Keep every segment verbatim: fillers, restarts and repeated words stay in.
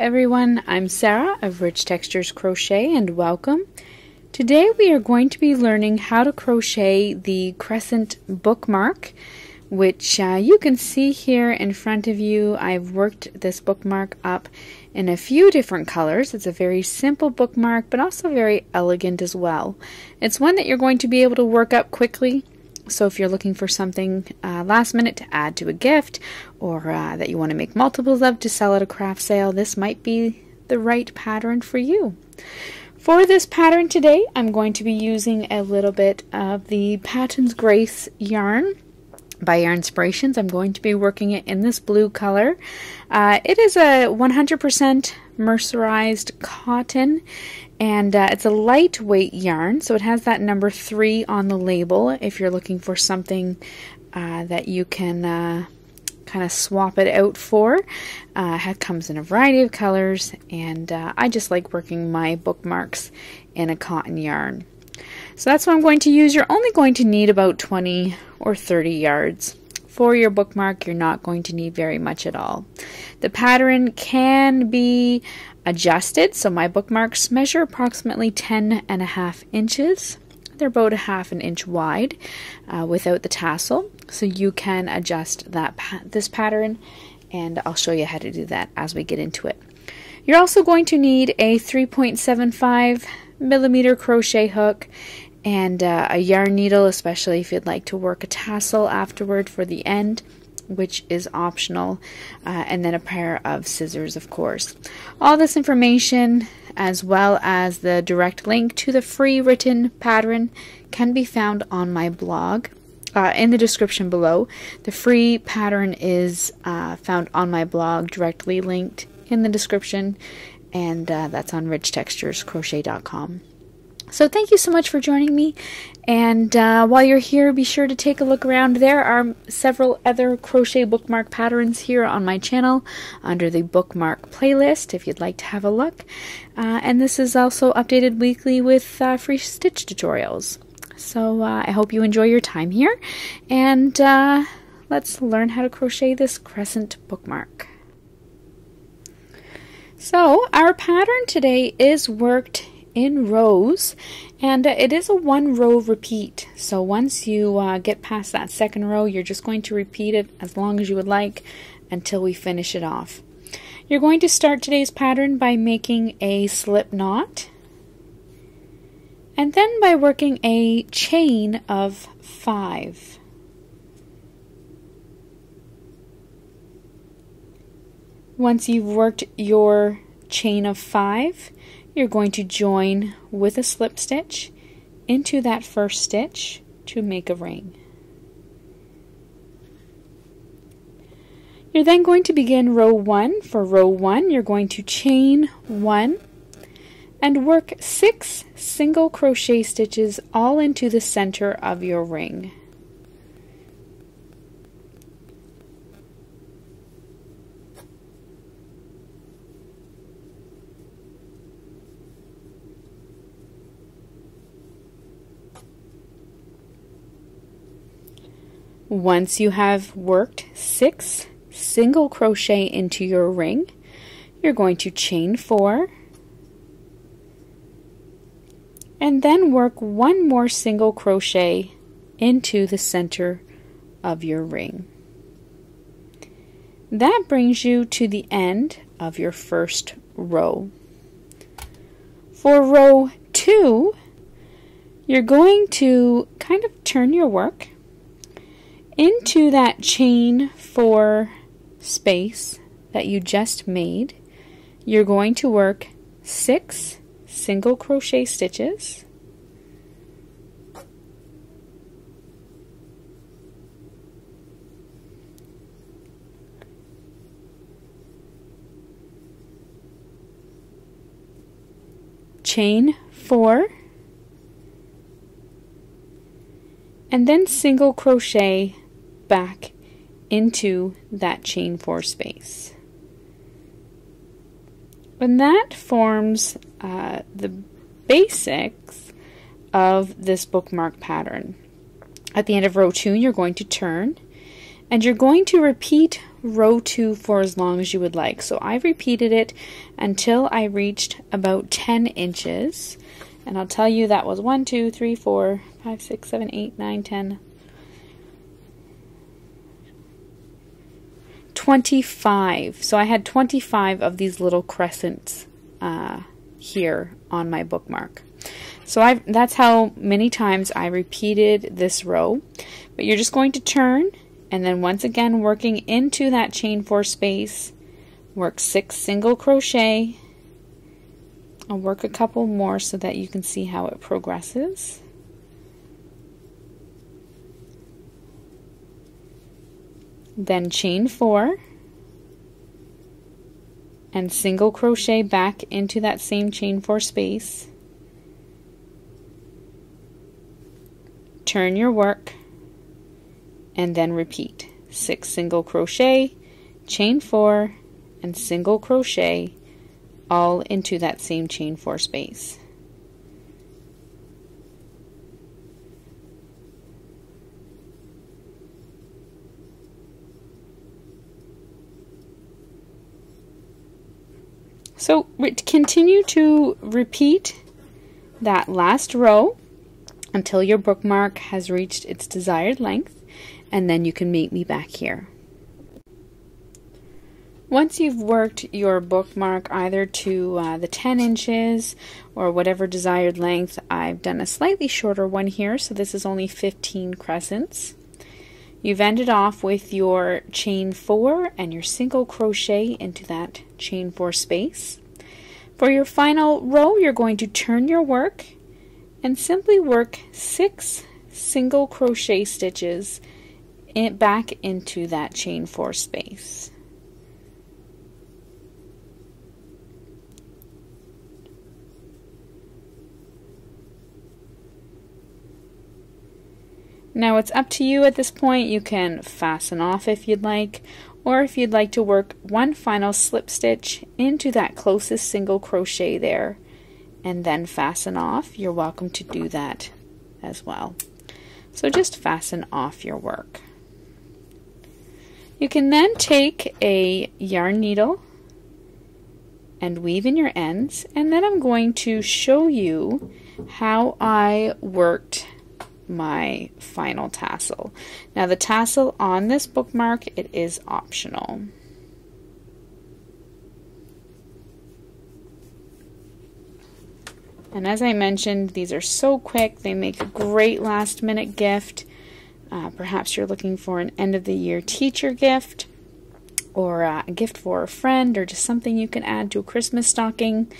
everyone, I'm Sarah of Rich Textures Crochet and welcome. Today we are going to be learning how to crochet the crescent bookmark, which uh, you can see here in front of you. I've worked this bookmark up in a few different colors. It's a very simple bookmark, but also very elegant as well. It's one that you're going to be able to work up quickly. So if you're looking for something uh, last minute to add to a gift, or uh, that you want to make multiples of to sell at a craft sale, this might be the right pattern for you. For this pattern today, I'm going to be using a little bit of the Patton's Grace yarn by Yarnspirations. I'm going to be working it in this blue color. Uh, it is a one hundred percent mercerized cotton, and uh, it's a lightweight yarn, so it has that number three on the label if you're looking for something uh, that you can uh, kind of swap it out for. Uh, it comes in a variety of colors, and uh, I just like working my bookmarks in a cotton yarn. So that's what I'm going to use. You're only going to need about twenty or thirty yards. For your bookmark, you're not going to need very much at all. The pattern can be adjusted, so my bookmarks measure approximately ten and a half inches. They're about a half an inch wide uh, without the tassel, so you can adjust that pa this pattern, and I'll show you how to do that as we get into it. You're also going to need a three point seven five millimeter crochet hook and uh, a yarn needle, especially if you'd like to work a tassel afterward for the end, which is optional, uh, and then a pair of scissors, of course. All this information, as well as the direct link to the free written pattern, can be found on my blog uh, in the description below. The free pattern is uh, found on my blog, directly linked in the description, and uh, that's on rich textures crochet dot com. So thank you so much for joining me, and uh, while you're here, be sure to take a look around. There are several other crochet bookmark patterns here on my channel under the bookmark playlist if you'd like to have a look, uh, and this is also updated weekly with uh, free stitch tutorials. So uh, I hope you enjoy your time here, and uh, let's learn how to crochet this crescent bookmark. So our pattern today is worked in rows, and uh, it is a one row repeat. So once you uh, get past that second row, you're just going to repeat it as long as you would like until we finish it off. You're going to start today's pattern by making a slip knot, and then by working a chain of five. Once you've worked your chain of five, you're going to join with a slip stitch into that first stitch to make a ring. You're then going to begin row one. For row one, you're going to chain one and work six single crochet stitches all into the center of your ring. Once you have worked six single crochet into your ring, you're going to chain four and then work one more single crochet into the center of your ring. That brings you to the end of your first row. For row two, you're going to kind of turn your work into that chain four space that you just made. You're going to work six single crochet stitches chain four and then single crochet back into that chain four space. And that forms uh, the basics of this bookmark pattern. At the end of row two, you're going to turn And you're going to repeat row two for as long as you would like. So I've repeated it until I reached about ten inches. And I'll tell you that was one, two, three, four, five, six, seven, eight, nine, ten, twenty-five. So I had twenty-five of these little crescents uh, here on my bookmark. So I've, that's how many times I repeated this row. But you're just going to turn, and then once again working into that chain four space, work six single crochet. I'll work a couple more so that you can see how it progresses. Then chain four and single crochet back into that same chain four space. Turn your work and then repeat six single crochet, chain four and single crochet, all into that same chain four space. So continue to repeat that last row until your bookmark has reached its desired length, and then you can meet me back here. Once you've worked your bookmark either to uh, the ten inches or whatever desired length, I've done a slightly shorter one here, so this is only fifteen crescents. You've ended off with your chain four and your single crochet into that chain four space. For your final row, you're going to turn your work and simply work six single crochet stitches in, back into that chain four space. Now it's up to you at this point. You can fasten off if you'd like, or if you'd like to work one final slip stitch into that closest single crochet there and then fasten off, you're welcome to do that as well. So just fasten off your work. You can then take a yarn needle and weave in your ends, and then I'm going to show you how I worked my final tassel. Now the tassel on this bookmark, it is optional. And as I mentioned, these are so quick, they make a great last minute gift. Uh, perhaps you're looking for an end of the year teacher gift, or uh, a gift for a friend, or just something you can add to a Christmas stocking.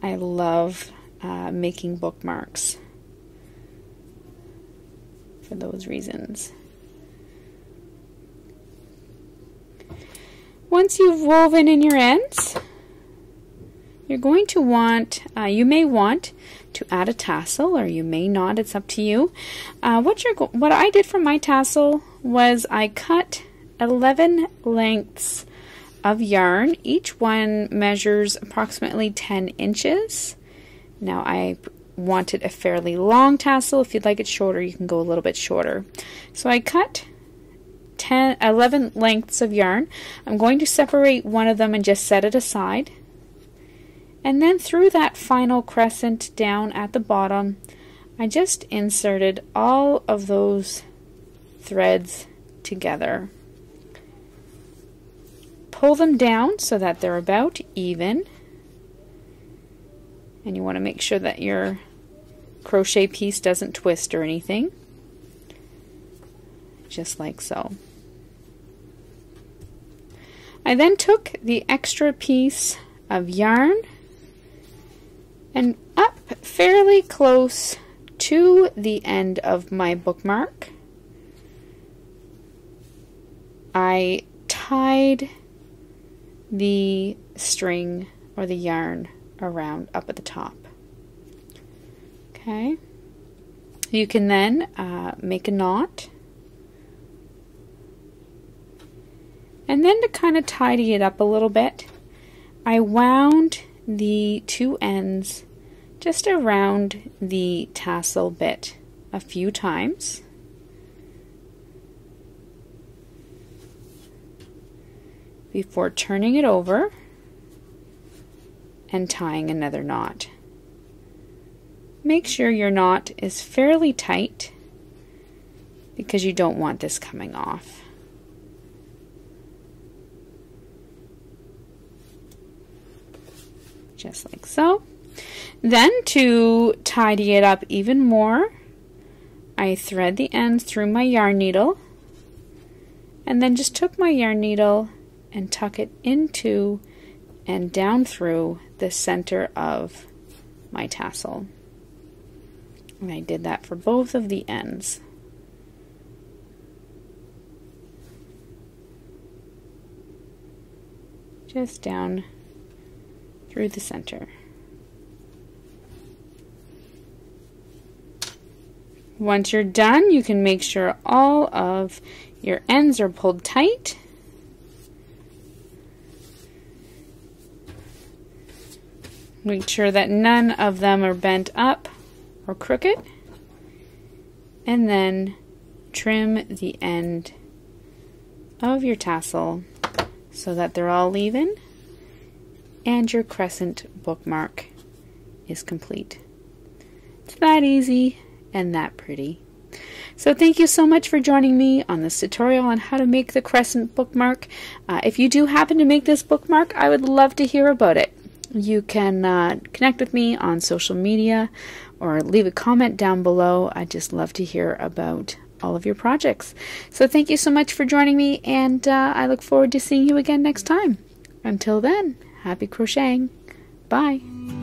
I love uh, making bookmarks for those reasons. Once you've woven in your ends, you're going to want, uh, you may want to add a tassel, or you may not, it's up to you. Uh, what, you're go what I did for my tassel was I cut eleven lengths of yarn. Each one measures approximately ten inches. Now I wanted a fairly long tassel. If you'd like it shorter, you can go a little bit shorter. So I cut ten, eleven lengths of yarn. I'm going to separate one of them and just set it aside. And then through that final crescent down at the bottom, I just inserted all of those threads together. Pull them down so that they're about even. And you want to make sure that your crochet piece doesn't twist or anything, just like so. I then took the extra piece of yarn and up fairly close to the end of my bookmark, I tied the string or the yarn around up at the top. Okay, you can then uh, make a knot, and then to kind of tidy it up a little bit, I wound the two ends just around the tassel bit a few times, before turning it over and tying another knot. Make sure your knot is fairly tight because you don't want this coming off. Just like so. Then to tidy it up even more, I thread the ends through my yarn needle and then just took my yarn needle and tuck it into and down through the center of my tassel. And I did that for both of the ends. Just down through the center. Once you're done, you can make sure all of your ends are pulled tight. Make sure that none of them are bent up or crooked. And then trim the end of your tassel so that they're all even and your crescent bookmark is complete. It's that easy and that pretty. So thank you so much for joining me on this tutorial on how to make the crescent bookmark. Uh, if you do happen to make this bookmark, I would love to hear about it. You can uh, connect with me on social media or leave a comment down below. I'd just love to hear about all of your projects. So thank you so much for joining me, and uh, I look forward to seeing you again next time. Until then, happy crocheting. Bye.